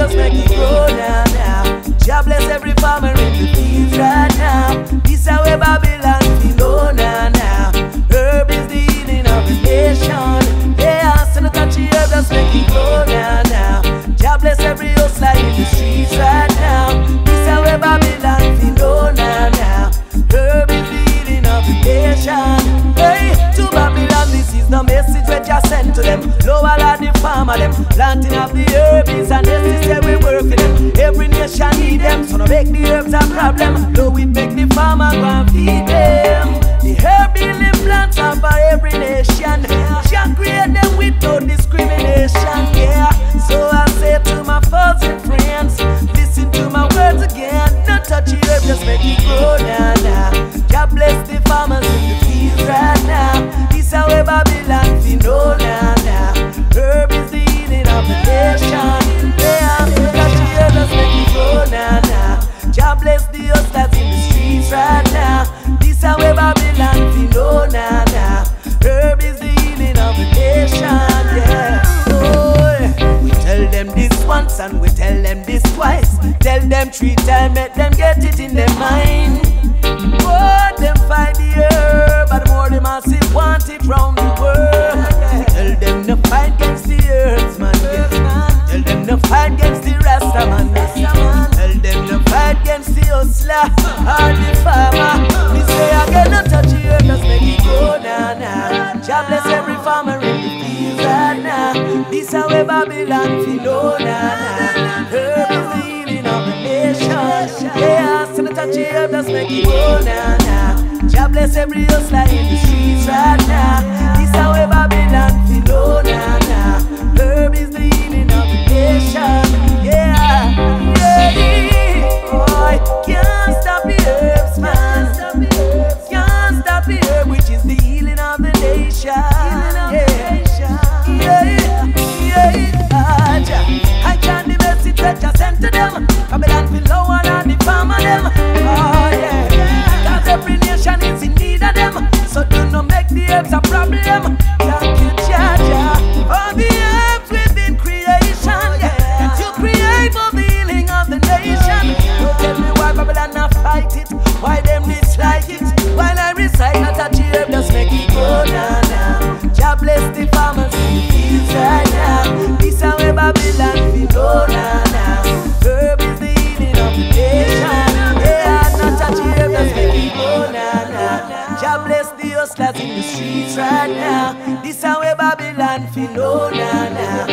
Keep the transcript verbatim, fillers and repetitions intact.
just make it grow now, now. Jah bless every farmer in the fields right now. This how we Babylon we know now, now. Herb is the healing of the nation. They ask to touch the herb, just make it grow now, now. Jah bless every house like in the streets right now. This how we Babylon we know now, now. Herb is the healing of the nation. Hey, to Babylon, this is the message that Jah sent to them. Lower than the farmer them, planting up the herb is an necessary work for them. Every nation need them, so no make the herbs a problem. Though we make the farmer go and feed them. The herb healing plants are for every nation. Jah create them without discrimination. Yeah, so I say to my foes and friends, listen to my words again. Don't touch the herb, just make it grow now, now. Jah bless the farmers in the fields right now. This how we Babylon we know now, now. Herb is the healing of the nation. They have to touch the herb, just make it grow now, now. Jah bless the hustlers in the streets right now. This how we Babylon we know now, now. Herb is the healing of the nation. Yeah. Oh, we tell them this once and we tell them this twice. Tell them three times, make them get it in their mind. Oh, them find the herb, but the more the masses want it round the world. Tell them to fight against the earth, man. Tell them to fight against the Rasta, man. Tell them to fight against the hustler and the farmer. Me say again, don't touch the earth, just make it go now, now. Jah bless every farmer in the fields right now. This how we Babylon we know now. Herb is the healing of the nation. They ask to touch the earth, just make it go now, now. Jah bless every hustler in the streets right now. This how we Babylon we know now, now. Herb is the healing of the nation. Yeah, yeah. Boy, can't stop the herbs, man. Can't stop the herb, which is the healing of the nation. Yeah, yeah, yeah. I chant the message that I sent to them. Babylon will lower than the farmer them. Oh yeah, 'cause every nation is in need of them. So do not make the herbs a problem. Thank you, Jah Jah, for the herbs within creation. Yeah, that you create for the healing of the nation. Tell me why Babylon not fight it, why them dislike it. While I recite, not touch the herb, just make it go now, now. Jah bless the farmers in the fields right now. This how we Babylon we know now, now. Herb is the healing of the nation. Yeah, not touch the herb, just make it go now, now. Jah bless the hustlers in the streets right now. This how we Babylon we know now, now.